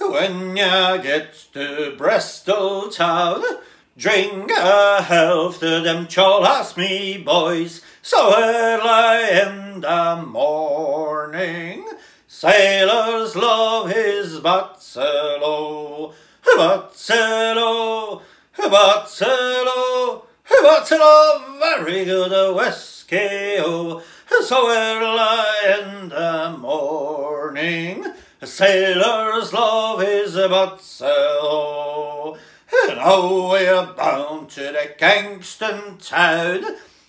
When ya gets to Bristol town, drink a health to them Cholas, me boys. So early in the morning, sailors love his Batselo, Batselo, Batselo, Batselo, very good whiskey, oh. So early in the morning, sailors love his Batselo. Now we're bound to the Kingston town,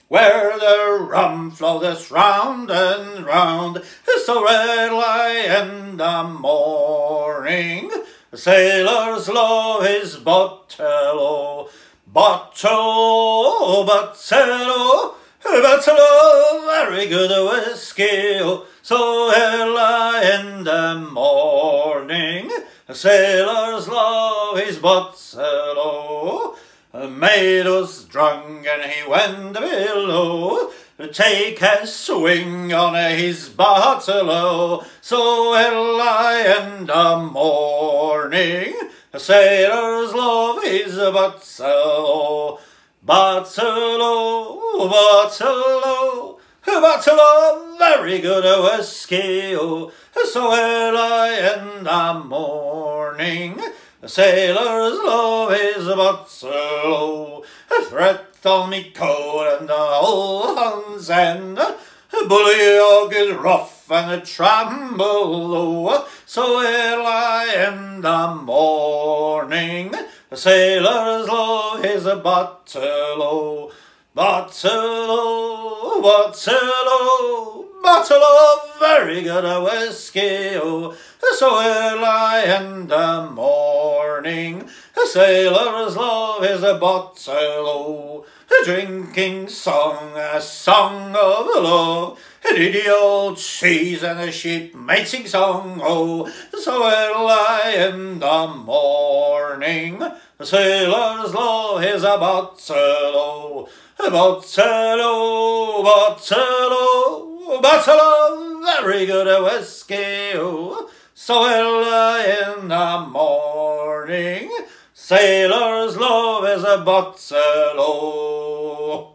where the rum flowed us round and round. So early in the morning, sailors love his Batselo. Batselo, Batselo, Batselo, very good whiskey. So early in the morning, sailors love his Batselo. Made us drunk and he went below to take a swing on his Batselo. So early in the morning, sailors love his Batselo. Batselo, Batselo, Batselo, very good whiskey, oh. So early in the morning, sailors love his Batselo. Threat on me coat and the whole Hun's end, bullyog is rough and a tramble low. So early in the morning, sailors love his Batselo. Batselo, Batselo, Batselo, very good whiskey, oh. So early in the morning, sailors love his Batselo. Drinking song, a song of love, did the old seas and the ship mating song, oh. So early in the morning, sailors love his Batselo. Batselo, Batselo, Batselo, very good whiskey, oh. So early in the morning, sailors love is a Batselo.